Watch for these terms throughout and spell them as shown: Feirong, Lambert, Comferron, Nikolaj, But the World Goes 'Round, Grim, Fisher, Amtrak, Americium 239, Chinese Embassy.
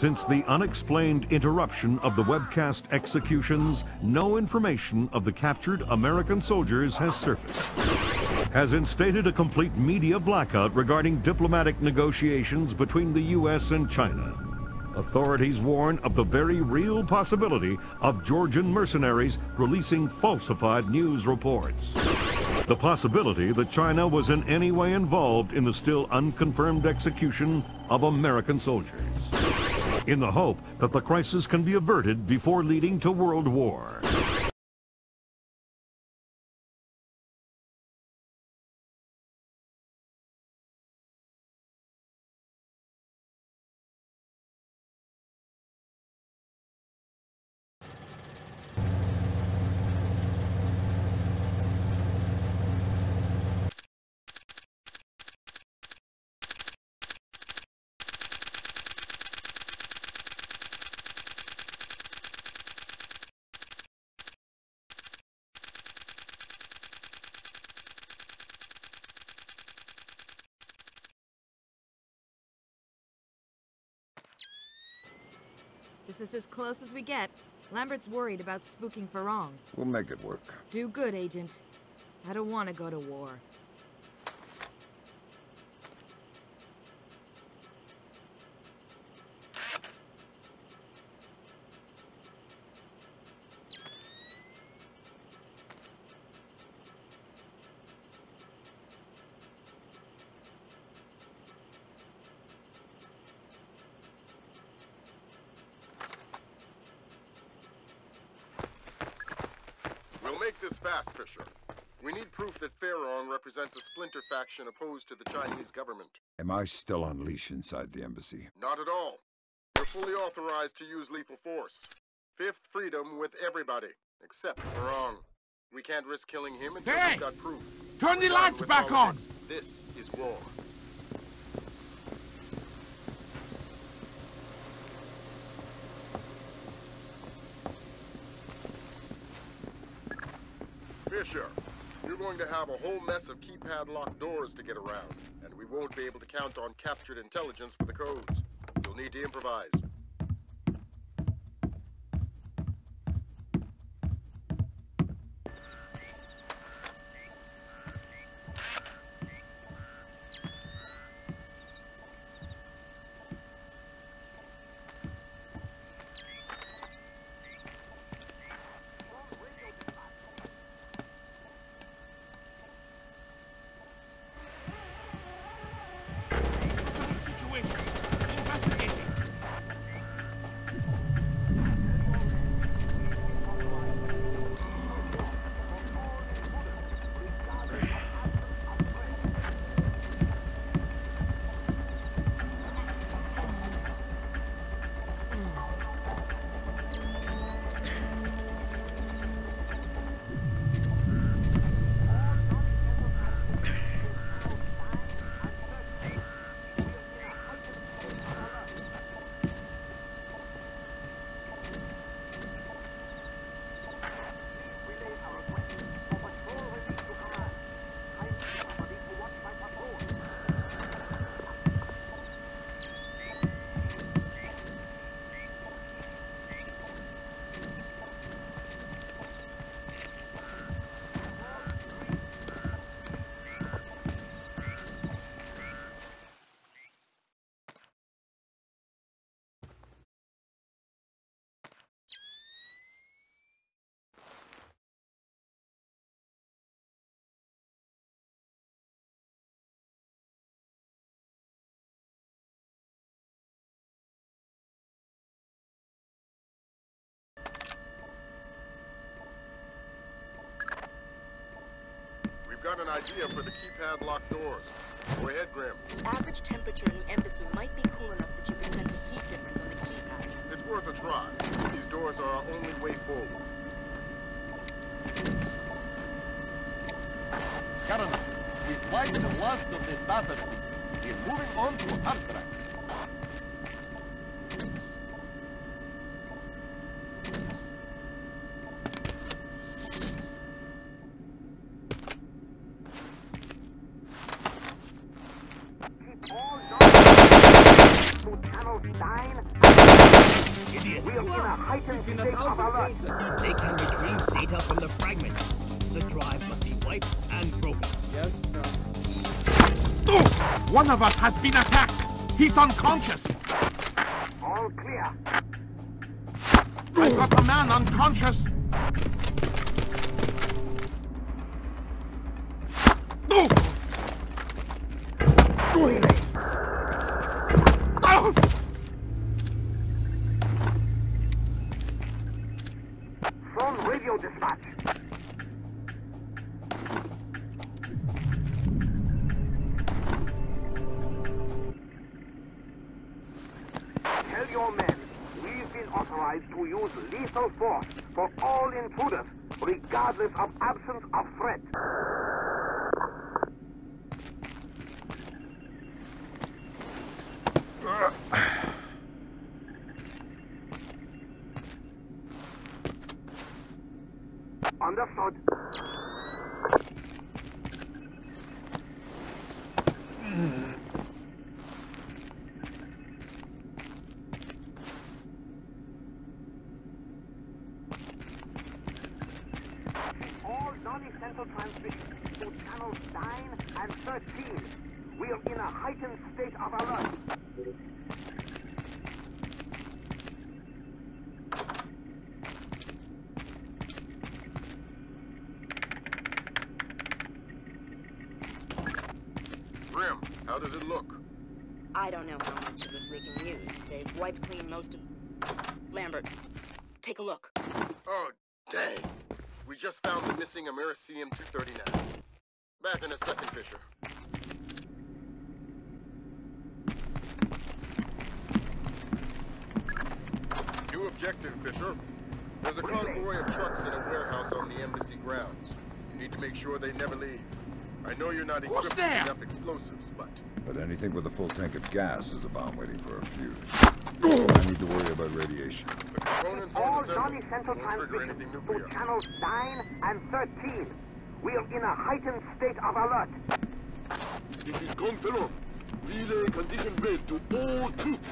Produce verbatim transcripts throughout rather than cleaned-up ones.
Since the unexplained interruption of the webcast executions, no information of the captured American soldiers has surfaced. Has instated a complete media blackout regarding diplomatic negotiations between the U S and China. Authorities warn of the very real possibility of Georgian mercenaries releasing falsified news reports. The possibility that China was in any way involved in the still unconfirmed execution of American soldiers. In the hope that the crisis can be averted before leading to world war. This is as close as we get. Lambert's worried about spooking Feirong. We'll make it work. Do good, Agent. I don't want to go to war. Fast, Fisher. We need proof that Feirong represents a splinter faction opposed to the Chinese government. Am I still on leash inside the embassy? Not at all. You're fully authorized to use lethal force. Fifth freedom with everybody, except Feirong. We can't risk killing him until hey! we've got proof. Turn the Down lights back politics. on! This is war. Fisher, you're going to have a whole mess of keypad locked doors to get around, and we won't be able to count on captured intelligence for the codes. You'll need to improvise. We've got an idea for the keypad locked doors. Go ahead, Grim. The average temperature in the embassy might be cool enough that you can sense a heat difference on the keypad. It's worth a try. These doors are our only way forward. Colonel, we've wiped the last of the battlefield. We're moving on to Amtrak. Nine. idiot. We are in a heightened state of alert. They can retrieve data from the fragments. The drive must be wiped and broken. Yes, sir. Oh! One of us has been attacked. He's unconscious. All clear. I've got a man unconscious. No! Phone radio dispatch. Tell your men we've been authorized to use lethal force for all intruders, regardless of absence of threat. Understood. All non-essential transmissions to channels nine and thirteen. We are in a heightened state of alert. Grim, how does it look? I don't know how much of this we can use. They've wiped clean most of... Lambert, take a look. Oh, dang. We just found the missing Americium two thirty-nine. Back in a second, Fisher. New objective, Fisher. There's a convoy of trucks in a warehouse on the embassy grounds. You need to make sure they never leave. I know you're not equipped with enough explosives, but... But anything with a full tank of gas is a bomb waiting for a fuse. I need to worry about radiation. The components are disassembled. Won't trigger anything nuclear. Channels nine and thirteen. We are in a heightened state of alert. This is Comferron. Relay condition red to all troops.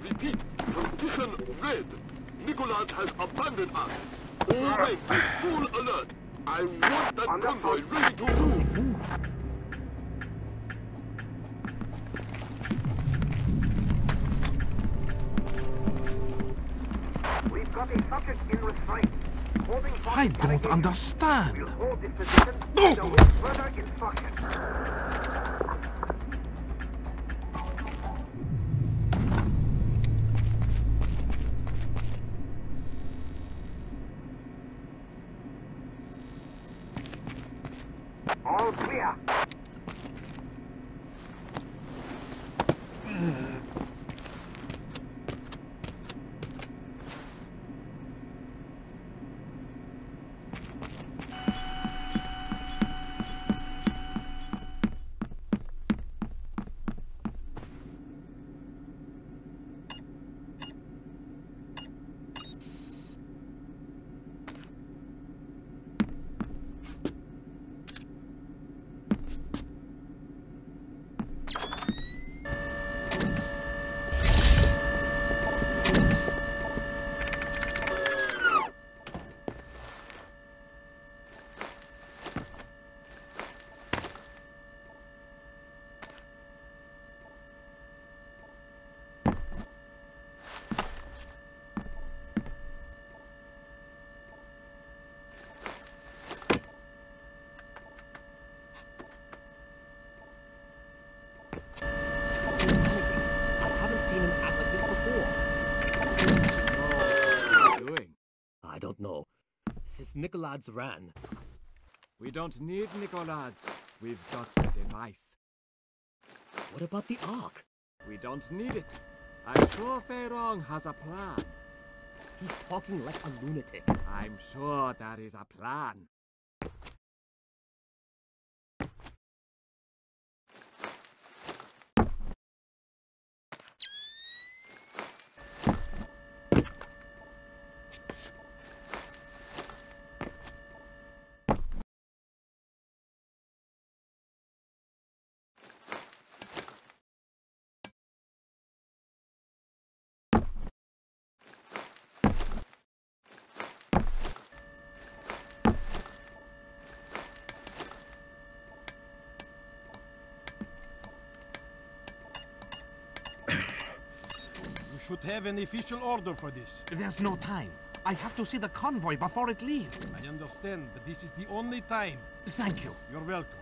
Repeat, condition red. Nikolaj has abandoned us. All men to full alert. I want that convoy ready to move. Got a subject in restraint. Holding I don't understand. We'll hold this position until no. With further instruction. All clear. Nikolaj's ran. We don't need Nikolaj. We've got the device. What about the Ark? We don't need it. I'm sure Feirong has a plan. He's talking like a lunatic. I'm sure there is a plan. should have an official order for this. There's no time. I have to see the convoy before it leaves. I understand, but this is the only time. Thank you. You're welcome.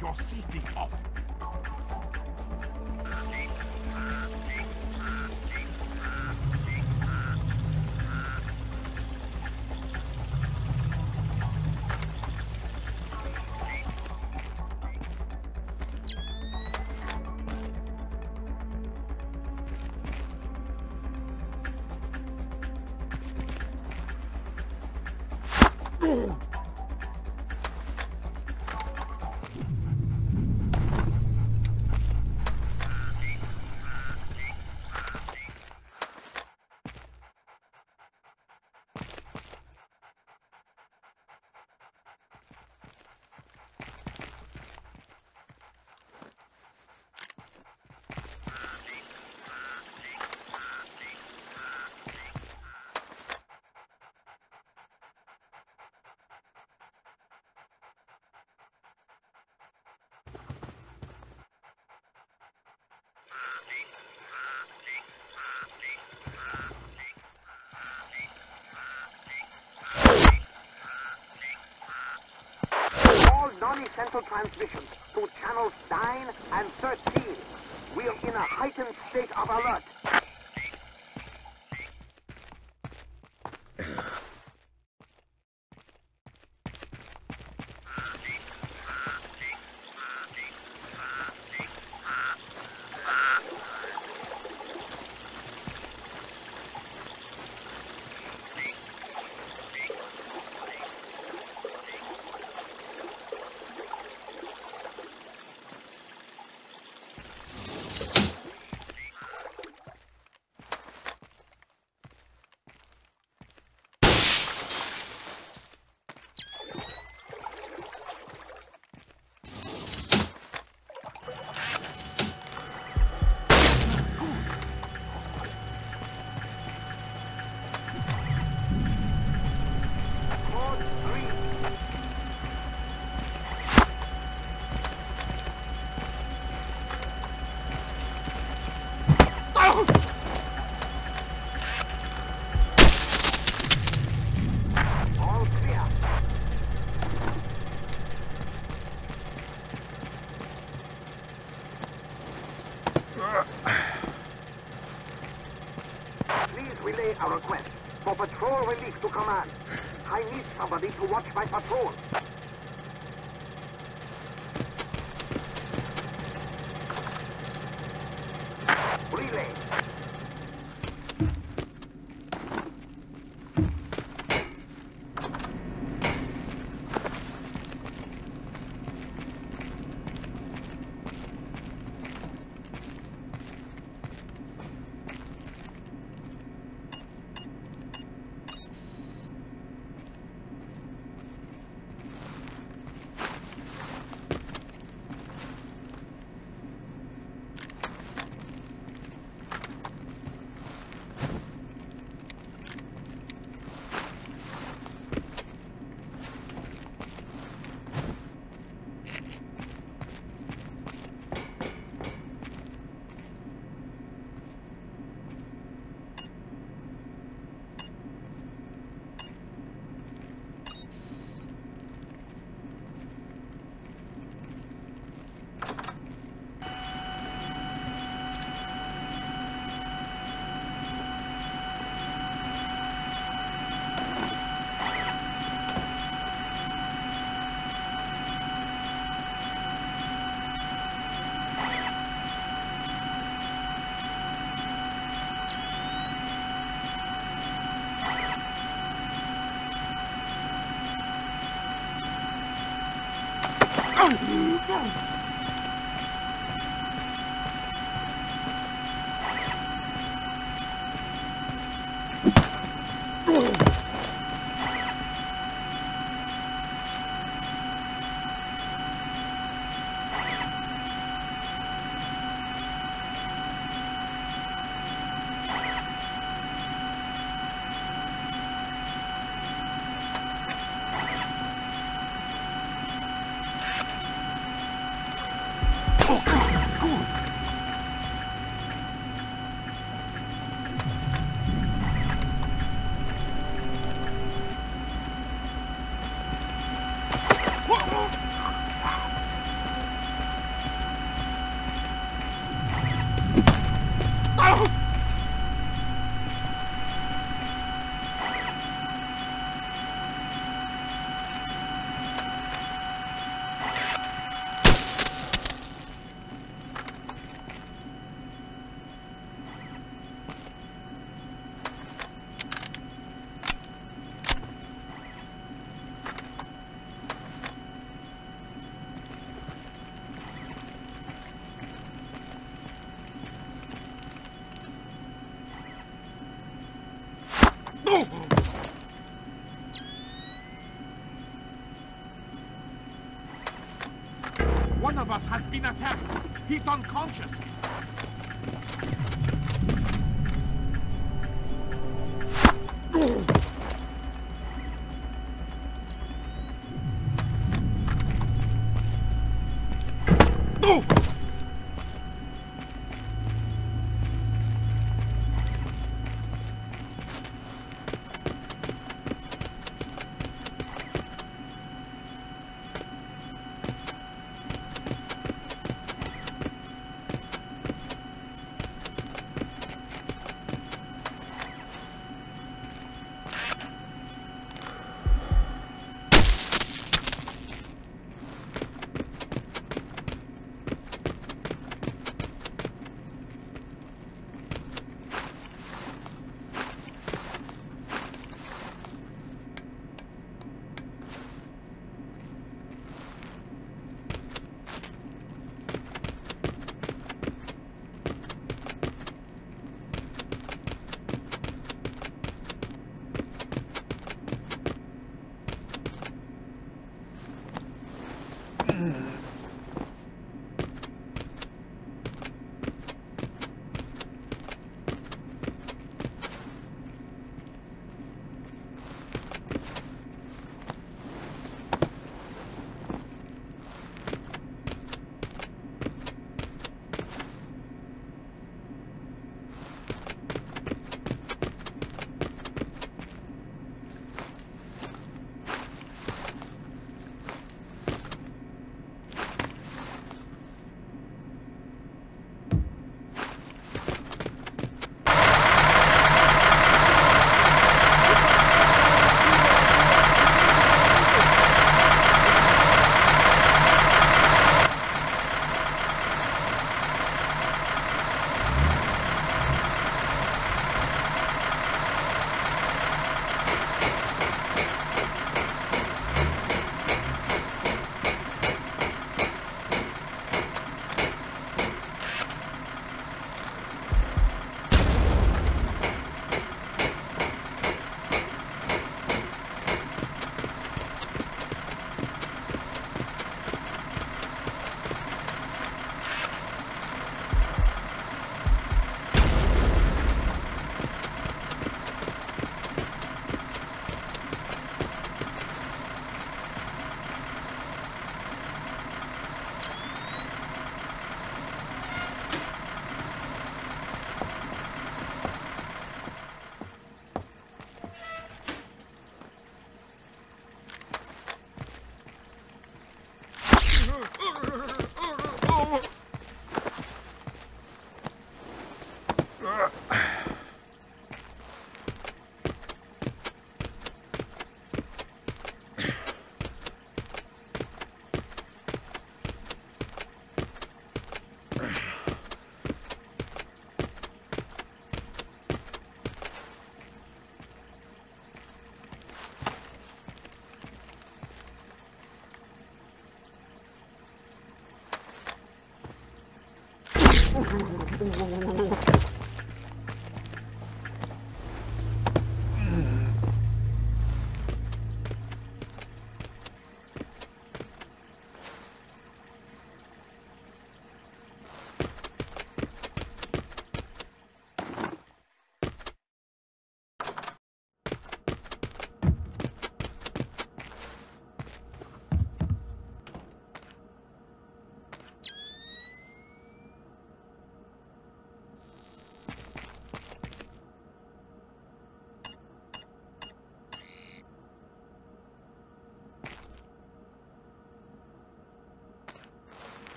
Your seat up. Non-essential transmissions to channels nine and thirteen. We are in a heightened state of alert. please relay our request for patrol relief to command. I need somebody to watch my patrol. Relay. One of us has been attacked. He's unconscious.